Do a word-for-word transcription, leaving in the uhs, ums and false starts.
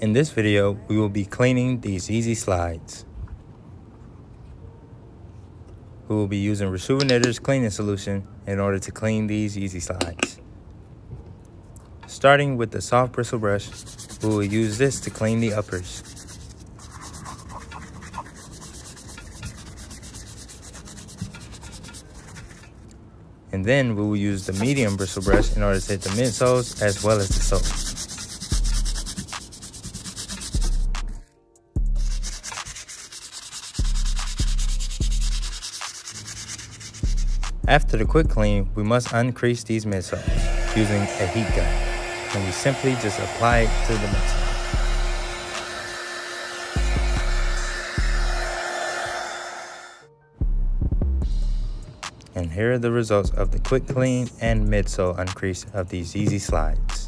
In this video, we will be cleaning these Yeezy Slides. We will be using Reshoevn eight r's cleaning solution in order to clean these Yeezy Slides. Starting with the soft bristle brush, we will use this to clean the uppers. And then we will use the medium bristle brush in order to hit the midsoles as well as the soles. After the quick clean, we must uncrease these midsoles using a heat gun, and we simply just apply it to the midsole. And here are the results of the quick clean and midsole uncrease of these Yeezy Slides.